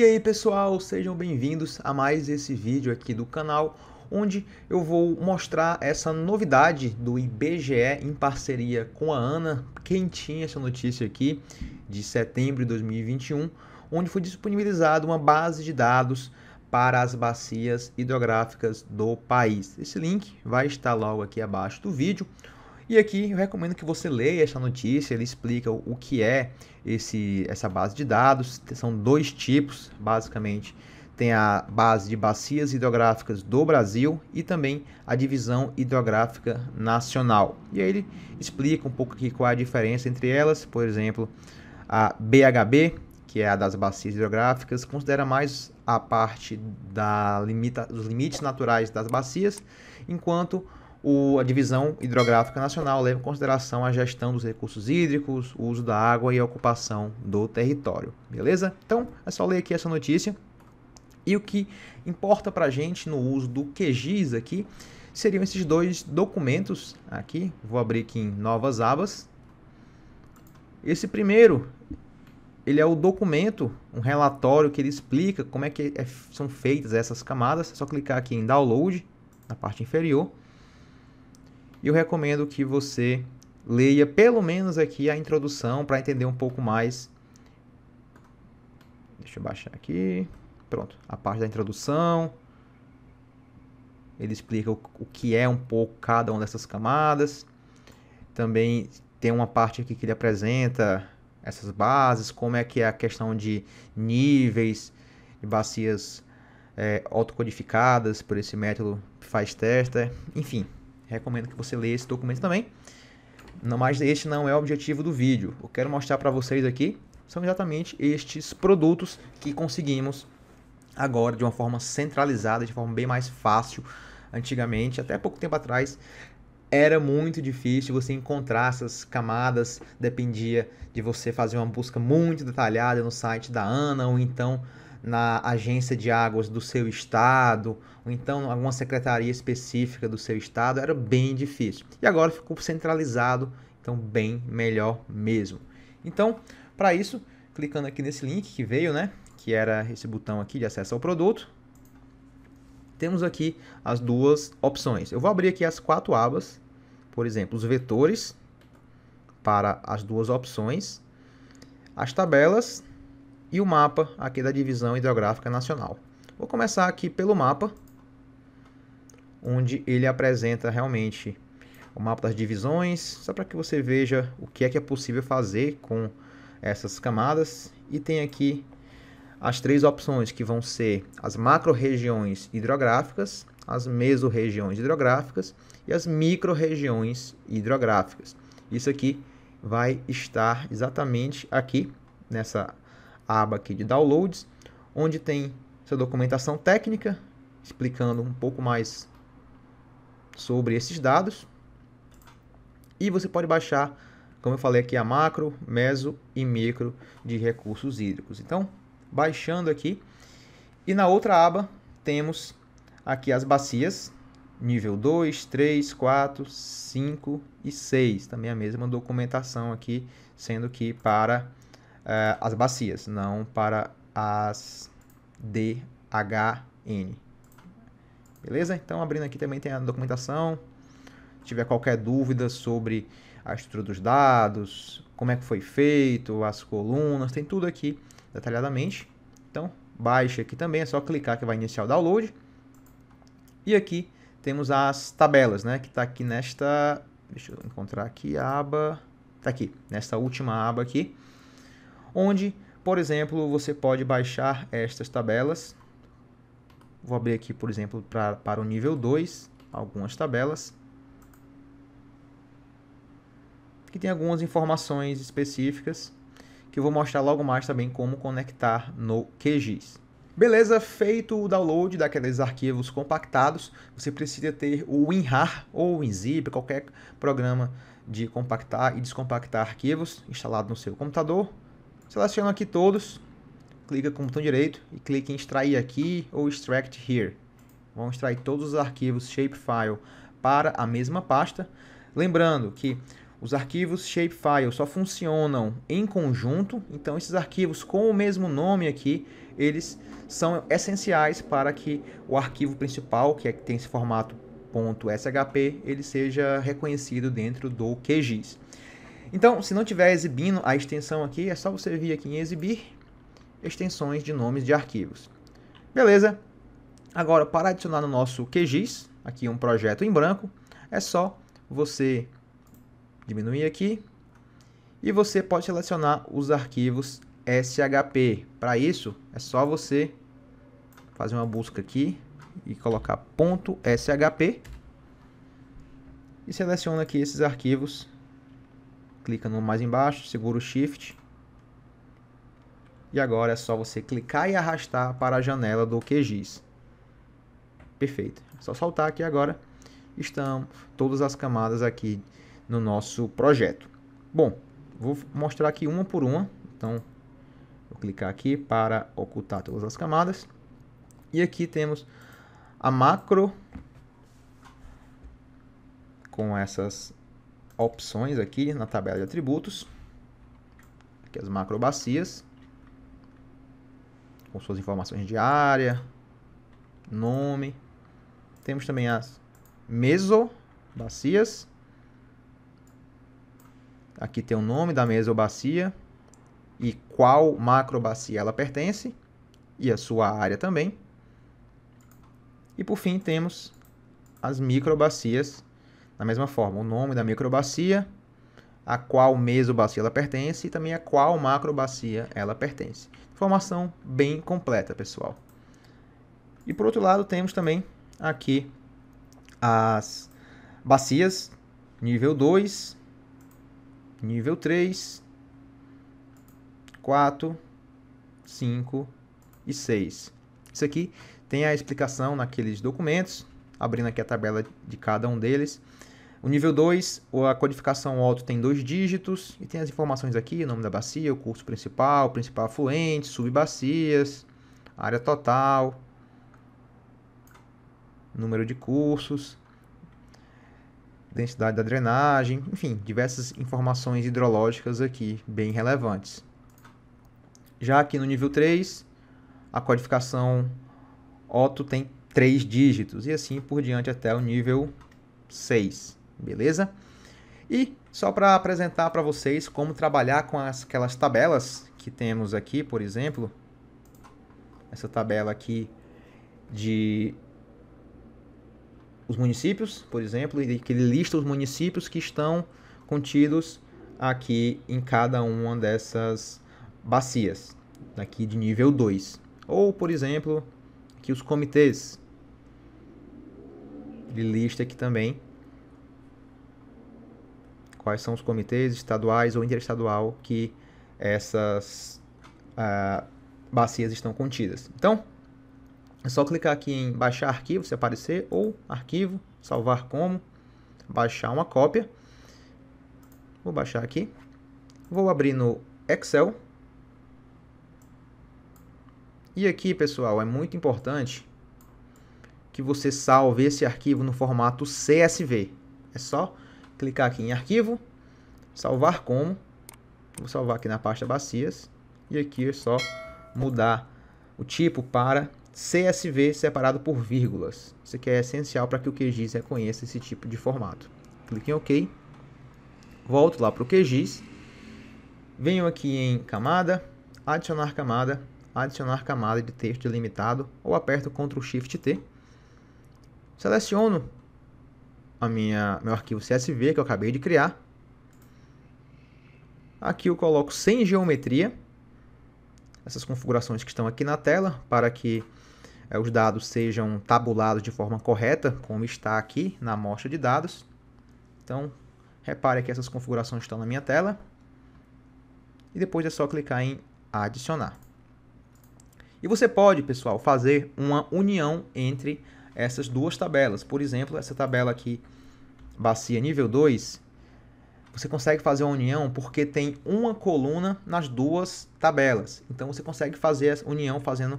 E aí pessoal, sejam bem-vindos a mais esse vídeo aqui do canal, onde eu vou mostrar essa novidade do IBGE em parceria com a ANA, quentinha essa notícia aqui, de setembro de 2021, onde foi disponibilizada uma base de dados para as bacias hidrográficas do país. Esse link vai estar logo aqui abaixo do vídeo. E aqui eu recomendo que você leia essa notícia, ele explica o que é essa base de dados. São dois tipos, basicamente. Tem a base de bacias hidrográficas do Brasil e também a divisão hidrográfica nacional. E aí ele explica um pouco aqui qual é a diferença entre elas. Por exemplo, a BHB, que é a das bacias hidrográficas, considera mais a parte dos limites naturais das bacias, enquanto a divisão hidrográfica nacional leva em consideração a gestão dos recursos hídricos, o uso da água e a ocupação do território, beleza? Então, é só ler aqui essa notícia. E o que importa para a gente no uso do QGIS aqui seriam esses dois documentos aqui. Vou abrir aqui em novas abas. Esse primeiro, ele é o documento, um relatório que ele explica como é que são feitas essas camadas. É só clicar aqui em download, na parte inferior. E eu recomendo que você leia pelo menos aqui a introdução para entender um pouco mais. Deixa eu baixar aqui. Pronto, a parte da introdução. Ele explica o que é um pouco cada uma dessas camadas. Também tem uma parte aqui que ele apresenta essas bases, como é que é a questão de níveis de bacias autocodificadas por esse método FizeTester, enfim. Recomendo que você leia esse documento também. Mas este não é o objetivo do vídeo. Eu quero mostrar para vocês aqui, são exatamente estes produtos que conseguimos agora de uma forma centralizada, de forma bem mais fácil. Antigamente, até pouco tempo atrás, era muito difícil você encontrar essas camadas. Dependia de você fazer uma busca muito detalhada no site da ANA, ou então na agência de águas do seu estado, ou então alguma secretaria específica do seu estado. Era bem difícil. E agora ficou centralizado, então bem melhor mesmo. Então, para isso, clicando aqui nesse link que veio, né, que era esse botão aqui de acesso ao produto, temos aqui as duas opções. Eu vou abrir aqui as quatro abas, por exemplo, os vetores para as duas opções, as tabelas e o mapa aqui da divisão hidrográfica nacional. Vou começar aqui pelo mapa, onde ele apresenta realmente o mapa das divisões, só para que você veja o que é possível fazer com essas camadas. E tem aqui as três opções, que vão ser as macro-regiões hidrográficas, as mesorregiões hidrográficas e as micro-regiões hidrográficas. Isso aqui vai estar exatamente aqui nessa aba aqui de downloads, onde tem essa documentação técnica explicando um pouco mais sobre esses dados. E você pode baixar, como eu falei aqui, a macro, meso e micro de recursos hídricos. Então, baixando aqui, e na outra aba temos aqui as bacias nível 2, 3, 4, 5 e 6. Também a mesma documentação aqui, sendo que para as bacias, não para as DHN. Beleza? Então, abrindo aqui também tem a documentação. Se tiver qualquer dúvida sobre a estrutura dos dados, como é que foi feito, as colunas, tem tudo aqui detalhadamente. Então, baixa aqui também, é só clicar que vai iniciar o download. E aqui temos as tabelas, né? Que está aqui nesta... Deixa eu encontrar aqui a aba... Está aqui, nesta última aba aqui, onde, por exemplo, você pode baixar estas tabelas. Vou abrir aqui, por exemplo, para o nível 2, algumas tabelas. Aqui tem algumas informações específicas, que eu vou mostrar logo mais também como conectar no QGIS. Beleza, feito o download daqueles arquivos compactados, você precisa ter o WinRAR ou WinZip, qualquer programa de compactar e descompactar arquivos instalado no seu computador. Seleciono aqui todos, clica com o botão direito e clica em extrair aqui ou extract here. Vamos extrair todos os arquivos shapefile para a mesma pasta. Lembrando que Os arquivos shapefile só funcionam em conjunto, então esses arquivos com o mesmo nome aqui, eles são essenciais para que o arquivo principal, que é que tem esse formato .shp, ele seja reconhecido dentro do QGIS. Então, se não tiver exibindo a extensão aqui, é só você vir aqui em exibir, extensões de nomes de arquivos. Beleza? Agora, para adicionar no nosso QGIS, aqui um projeto em branco, é só você diminuir aqui, e você pode selecionar os arquivos SHP. Para isso, é só você fazer uma busca aqui e colocar .shp e seleciona aqui esses arquivos, clica no mais embaixo, segura o Shift, e agora é só você clicar e arrastar para a janela do QGIS. Perfeito, é só soltar aqui agora, estão todas as camadas aqui no nosso projeto. Bom, vou mostrar aqui uma por uma, então vou clicar aqui para ocultar todas as camadas, e aqui temos a macro com essas opções aqui na tabela de atributos, aqui as macro bacias, com suas informações de área, nome, temos também as meso bacias, aqui tem o nome da mesobacia e qual macrobacia ela pertence e a sua área também. E por fim temos as microbacias, da mesma forma, o nome da microbacia, a qual mesobacia ela pertence e também a qual macrobacia ela pertence. Informação bem completa, pessoal. E por outro lado temos também aqui as bacias nível 2, nível 3, 4, 5 e 6. Isso aqui tem a explicação naqueles documentos, abrindo aqui a tabela de cada um deles. O nível 2, a codificação Otto tem 2 dígitos, e tem as informações aqui, o nome da bacia, o curso principal, principal afluente, subbacias, área total, número de cursos, densidade da drenagem, enfim, diversas informações hidrológicas aqui, bem relevantes. Já aqui no nível 3, a codificação Otto tem 3 dígitos, e assim por diante até o nível 6, beleza? E só para apresentar para vocês como trabalhar com aquelas tabelas que temos aqui, por exemplo, essa tabela aqui de os municípios, por exemplo, e que ele lista os municípios que estão contidos aqui em cada uma dessas bacias, daqui de nível 2. Ou, por exemplo, aqui os comitês. Ele lista aqui também quais são os comitês estaduais ou interestadual que essas bacias estão contidas. Então, é só clicar aqui em baixar arquivo, se aparecer, ou arquivo, salvar como, baixar uma cópia. Vou baixar aqui. Vou abrir no Excel. E aqui, pessoal, é muito importante que você salve esse arquivo no formato CSV. É só clicar aqui em arquivo, salvar como. Vou salvar aqui na pasta bacias. E aqui é só mudar o tipo para CSV separado por vírgulas. Isso aqui é essencial para que o QGIS reconheça esse tipo de formato. Clique em OK. Volto lá para o QGIS. Venho aqui em camada, adicionar camada, adicionar camada de texto delimitado, ou aperto Ctrl Shift T. Seleciono a meu arquivo CSV que eu acabei de criar. Aqui eu coloco sem geometria essas configurações que estão aqui na tela para que os dados sejam tabulados de forma correta, como está aqui na amostra de dados. Então, repare que essas configurações estão na minha tela. E depois é só clicar em adicionar. E você pode, pessoal, fazer uma união entre essas duas tabelas. Por exemplo, essa tabela aqui, bacia nível 2, você consegue fazer uma união porque tem uma coluna nas duas tabelas. Então, você consegue fazer essa união fazendo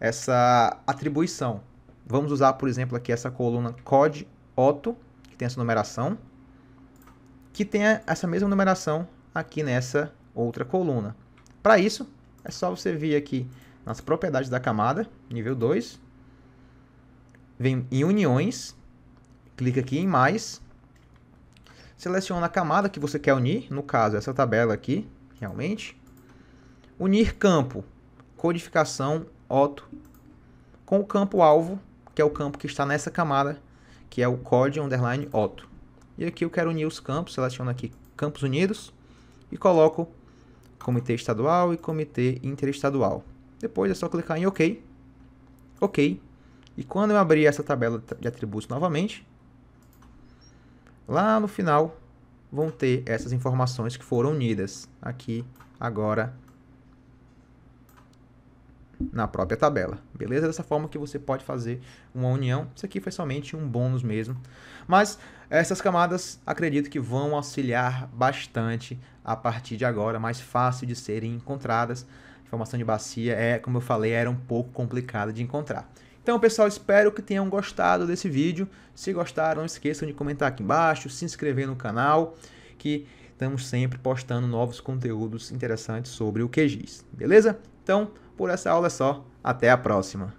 essa atribuição. Vamos usar, por exemplo, aqui essa coluna COD Otto, que tem essa numeração, que tenha essa mesma numeração aqui nessa outra coluna. Para isso, é só você vir aqui nas propriedades da camada, nível 2, vem em uniões, clica aqui em mais, seleciona a camada que você quer unir, no caso essa tabela aqui, realmente, unir campo, codificação Otto, com o campo alvo, que é o campo que está nessa camada, que é o code underline Otto. E aqui eu quero unir os campos, seleciono aqui campos unidos e coloco comitê estadual e comitê interestadual. Depois é só clicar em OK, OK. E quando eu abrir essa tabela de atributos novamente, lá no final vão ter essas informações que foram unidas aqui agora na própria tabela. Beleza? Dessa forma que você pode fazer uma união. Isso aqui foi somente um bônus mesmo. Mas essas camadas acredito que vão auxiliar bastante a partir de agora, mais fácil de serem encontradas. Informação de bacia é, como eu falei, era um pouco complicada de encontrar. Então, pessoal, espero que tenham gostado desse vídeo. Se gostaram, não esqueçam de comentar aqui embaixo, se inscrever no canal, que estamos sempre postando novos conteúdos interessantes sobre o QGIS. Beleza? Então, por essa aula é só. Até a próxima!